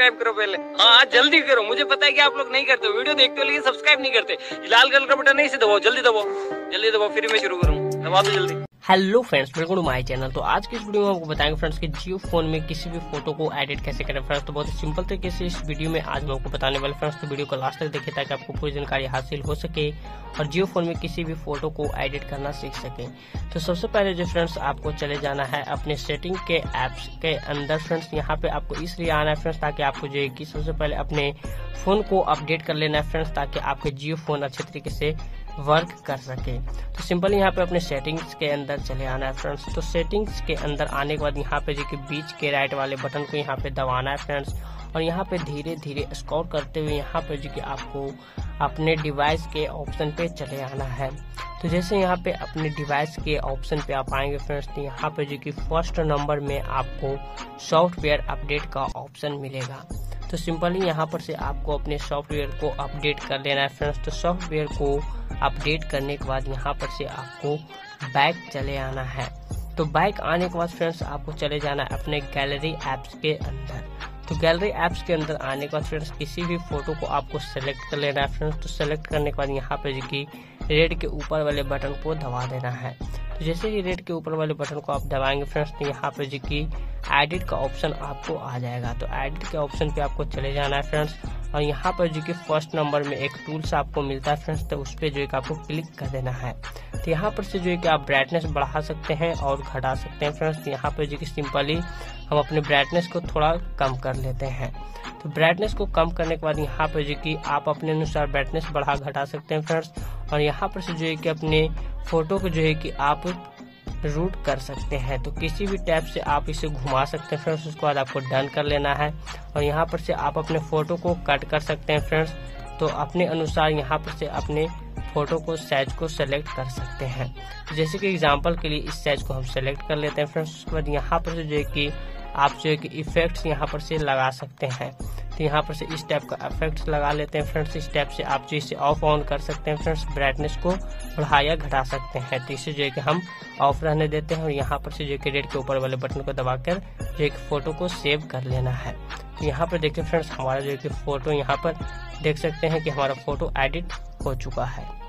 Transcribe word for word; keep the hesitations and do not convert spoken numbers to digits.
Subscribe करो पहले। हाँ जल्दी करो, मुझे पता है कि आप लोग नहीं करते, वीडियो देखते हो लेकिन सब्सक्राइब नहीं करते। लाल कलर का बटन नहीं से दबाओ, जल्दी दबाओ जल्दी दबाओ, फिर मैं शुरू करूँ, दबा दो जल्दी। Hello friends, welcome to my channel. तो आज के इस वीडियो में आपको बताएंगे फ्रेंड्स कि जियो फोन में किसी भी फोटो को एडिट कैसे करें फ्रेंड्स। तो बहुत ही सिंपल तरीके से इस वीडियो में आज मैं आपको बताने वाला फ्रेंड्स। तो वीडियो को लास्ट तक देखें ताकि आपको पूरी जानकारी हासिल हो सके और जियो फोन में किसी भी फोटो को एडिट करना सीख सके। तो सबसे पहले जो फ्रेंड्स आपको चले जाना है अपने सेटिंग के एप्स के अंदर फ्रेंड्स। यहाँ पे आपको इसलिए आना है फ्रेंड्स ताकि आपको जो है कि सबसे पहले अपने फोन को अपडेट कर लेना है फ्रेंड्स, ताकि आपके जियो फोन अच्छे तरीके से वर्क कर सके। तो सिंपल यहाँ पे अपने सेटिंग्स के अंदर चले आना है फ्रेंड्स। तो सेटिंग्स के अंदर आने के बाद यहाँ पे जो कि बीच के राइट वाले बटन को यहाँ पे दबाना है फ्रेंड्स, और यहाँ पे धीरे धीरे स्क्रॉल करते हुए यहाँ पे जो कि आपको अपने डिवाइस के ऑप्शन पे चले आना है। तो जैसे यहाँ पे अपने डिवाइस के ऑप्शन पे आप आएंगे फ्रेंड्स तो यहाँ पे जो कि फर्स्ट नंबर में आपको सॉफ्टवेयर अपडेट का ऑप्शन मिलेगा। तो सिंपली यहाँ पर से आपको अपने सॉफ्टवेयर को अपडेट कर लेना है फ्रेंड्स। तो सॉफ्टवेयर को अपडेट करने के बाद यहाँ पर से आपको बैक चले आना है। तो बैक आने के बाद फ्रेंड्स आपको चले जाना है अपने गैलरी ऐप्स के अंदर। तो गैलरी ऐप्स के अंदर आने के बाद फ्रेंड्स किसी भी फोटो को आपको सेलेक्ट कर लेना है फ्रेंड्स। तो सेलेक्ट करने के बाद यहाँ पे जो कि रेड के ऊपर वाले बटन को दबा देना है। तो जैसे ही रेड के ऊपर वाले बटन को आप दबाएंगे फ्रेंड्स तो यहाँ पे जो कि एडिट का ऑप्शन आपको आ जाएगा। तो एडिट के ऑप्शन पे आपको चले जाना है फ्रेंड्स, और यहाँ पर जो कि फर्स्ट नंबर में एक टूल्स आपको मिलता है फ्रेंड्स। तो उस पर जो है कि आपको क्लिक कर देना है। तो यहाँ पर से जो है कि आप ब्राइटनेस बढ़ा सकते हैं और घटा सकते हैं फ्रेंड्स। तो यहाँ पर जो कि सिंपली हम अपने ब्राइटनेस को थोड़ा कम कर लेते हैं। तो ब्राइटनेस को कम करने के बाद यहाँ पर जो कि आप अपने अनुसार ब्राइटनेस बढ़ा घटा सकते हैं फ्रेंड्स, और यहाँ पर से जो है कि अपने फोटो को जो है कि आप रूट कर सकते हैं। तो किसी भी टैब से आप इसे घुमा सकते हैं फ्रेंड्स। उसके बाद आपको डन कर लेना है, और यहाँ पर से आप अपने फोटो को कट कर सकते हैं फ्रेंड्स। तो अपने अनुसार यहाँ पर से अपने फोटो को साइज को सेलेक्ट कर सकते हैं। जैसे कि एग्जांपल के लिए इस साइज को हम सेलेक्ट कर लेते हैं फ्रेंड्स। उसके बाद यहाँ पर से जो है कि आप जो है कि इफेक्ट्स यहाँ पर से लगा सकते हैं। तो यहाँ पर से इस टाइप का इफेक्ट्स लगा लेते हैं फ्रेंड्स। इस टाइप से आप जो इसे ऑफ ऑन कर सकते हैं फ्रेंड्स, ब्राइटनेस को बढ़ा या घटा सकते हैं। तो इसे जो है कि हम ऑफ रहने देते हैं, और यहाँ पर से जो कि रेड के ऊपर वाले बटन को दबाकर जो एक फोटो को सेव कर लेना है। तो यहाँ पर देखिए फ्रेंड्स हमारा जो है कि फोटो यहाँ पर देख सकते हैं कि हमारा फोटो एडिट हो चुका है।